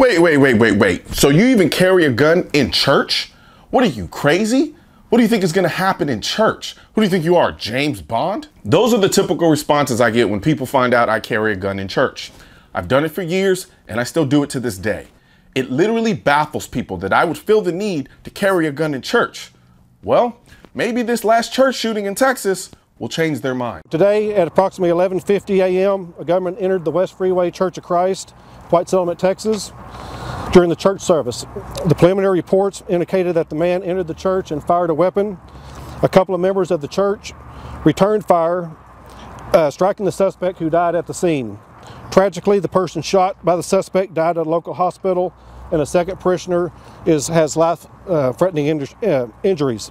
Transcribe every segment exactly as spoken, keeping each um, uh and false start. Wait, wait, wait, wait, wait. So you even carry a gun in church? What are you, crazy? What do you think is gonna happen in church? Who do you think you are, James Bond? Those are the typical responses I get when people find out I carry a gun in church. I've done it for years and I still do it to this day. It literally baffles people that I would feel the need to carry a gun in church. Well, maybe this last church shooting in Texas will change their mind. Today at approximately eleven fifty a m, a gunman entered the West Freeway Church of Christ, White Settlement, Texas, during the church service. The preliminary reports indicated that the man entered the church and fired a weapon. A couple of members of the church returned fire, uh, striking the suspect, who died at the scene. Tragically, the person shot by the suspect died at a local hospital, and a second parishioner is, has life-threatening uh, inju uh, injuries.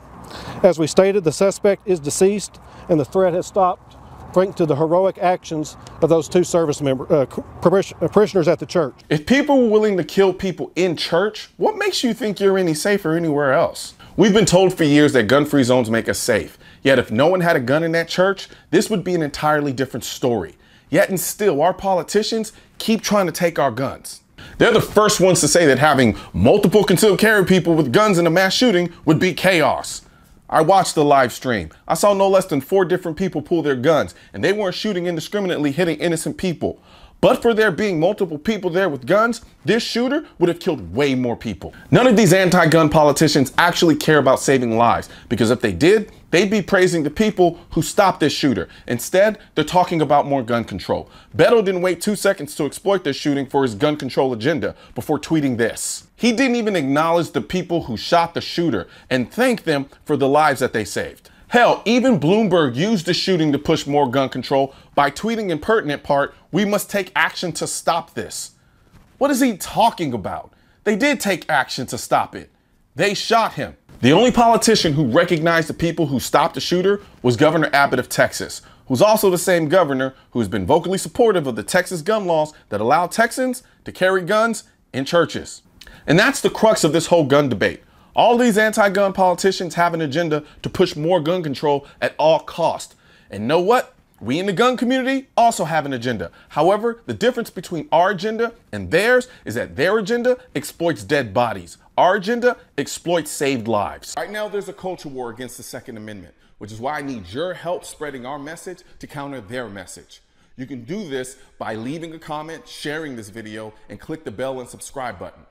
As we stated, the suspect is deceased, and the threat has stopped, thanks to the heroic actions of those two service member, uh, parishioners at the church. If people were willing to kill people in church, what makes you think you're any safer anywhere else? We've been told for years that gun-free zones make us safe. Yet if no one had a gun in that church, this would be an entirely different story. Yet and still, our politicians keep trying to take our guns. They're the first ones to say that having multiple concealed carry people with guns in a mass shooting would be chaos. I watched the live stream. I saw no less than four different people pull their guns, and they weren't shooting indiscriminately, hitting innocent people. But for there being multiple people there with guns, this shooter would have killed way more people. None of these anti-gun politicians actually care about saving lives, because if they did, they'd be praising the people who stopped this shooter. Instead, they're talking about more gun control. BETO didn't wait two seconds to exploit this shooting for his gun control agenda before tweeting this. He didn't even acknowledge the people who shot the shooter and thank them for the lives that they saved. Hell, even Bloomberg used the shooting to push more gun control by tweeting impertinent part, "We must take action to stop this." What is he talking about? They did take action to stop it. They shot him. The only politician who recognized the people who stopped the shooter was Governor Abbott of Texas, who's also the same governor who's been vocally supportive of the Texas gun laws that allow Texans to carry guns in churches. And that's the crux of this whole gun debate. All these anti-gun politicians have an agenda to push more gun control at all cost. And know what? We in the gun community also have an agenda. However, the difference between our agenda and theirs is that their agenda exploits dead bodies. Our agenda exploits saved lives. Right now, there's a culture war against the Second Amendment, which is why I need your help spreading our message to counter their message. You can do this by leaving a comment, sharing this video, and click the bell and subscribe button.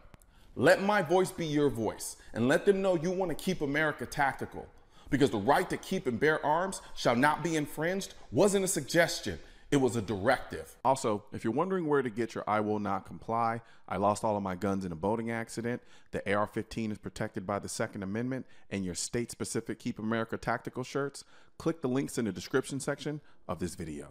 Let my voice be your voice, and let them know you want to keep America tactical, because the right to keep and bear arms shall not be infringed wasn't a suggestion. It was a directive. Also, if you're wondering where to get your I Will Not Comply, I lost all of my guns in a boating accident, the A R fifteen is protected by the Second Amendment, and your state-specific Keep America Tactical shirts, click the links in the description section of this video.